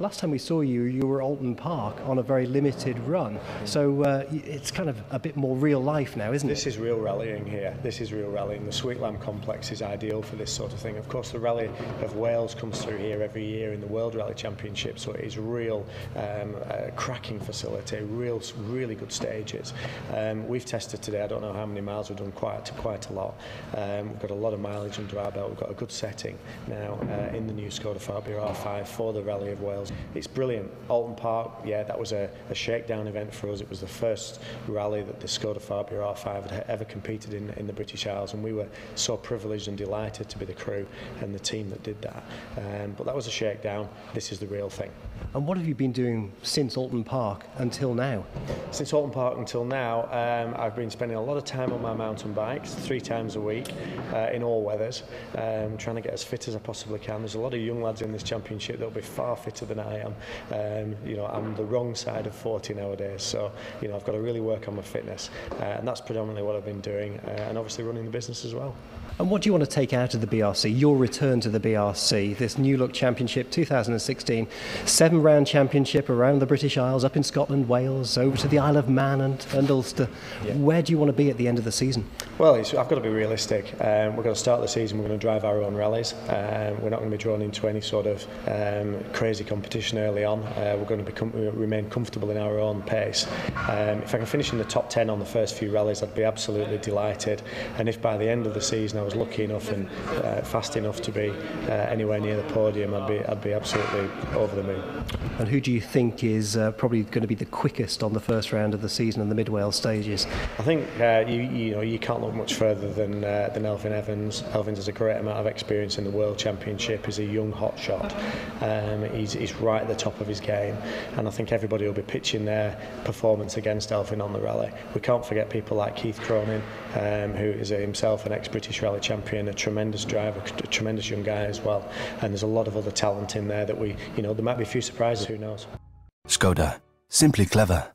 Last time we saw you, you were Alton Park on a very limited run, so it's kind of a bit more real life now, isn't it? This is real rallying here, this is real rallying. The Sweet Lamb Complex is ideal for this sort of thing. Of course, the Rally of Wales comes through here every year in the World Rally Championship, so it is real cracking facility, really good stages. We've tested today, I don't know how many miles we've done, quite a lot. We've got a lot of mileage under our belt, we've got a good setting now in the new Skoda Fabia R5 for the Rally of Wales. It's brilliant. Alton Park, yeah, that was a shakedown event for us. It was the first rally that the Skoda Fabia R5 had ever competed in the British Isles, and we were so privileged and delighted to be the crew and the team that did that. But that was a shakedown. This is the real thing. And what have you been doing since Alton Park until now? Since Alton Park until now, I've been spending a lot of time on my mountain bikes, 3 times a week, in all weathers, trying to get as fit as I possibly can. There's a lot of young lads in this championship that will be far fitter than I am. You know, I'm the wrong side of 40 nowadays, so you know, I've got to really work on my fitness, and that's predominantly what I've been doing, and obviously running the business as well. And what do you want to take out of the BRC, your return to the BRC, this new look championship 2016, 7-round championship around the British Isles, up in Scotland, Wales, over to the Isle of Man and Ulster. Yeah. Where do you want to be at the end of the season? Well, I've got to be realistic. We're going to start the season, we're going to drive our own rallies. We're not going to be drawn into any sort of crazy competition early on. We're going to remain comfortable in our own pace. If I can finish in the top 10 on the first few rallies, I'd be absolutely delighted. And if by the end of the season I was lucky enough and fast enough to be anywhere near the podium, I'd be absolutely over the moon. And who do you think is probably going to be the quickest on the first round of the season in the Mid Wales stages? I think you can't look much further than Elfyn Evans. Elfyn has a great amount of experience in the World Championship. He's a young hotshot. He's right at the top of his game, and I think everybody will be pitching their performance against Elfyn on the rally. We can't forget people like Keith Cronin, who is himself an ex-British rally champion, a tremendous driver, a tremendous young guy as well, and there's a lot of other talent in there that there might be a few surprises, who knows. Skoda, simply clever.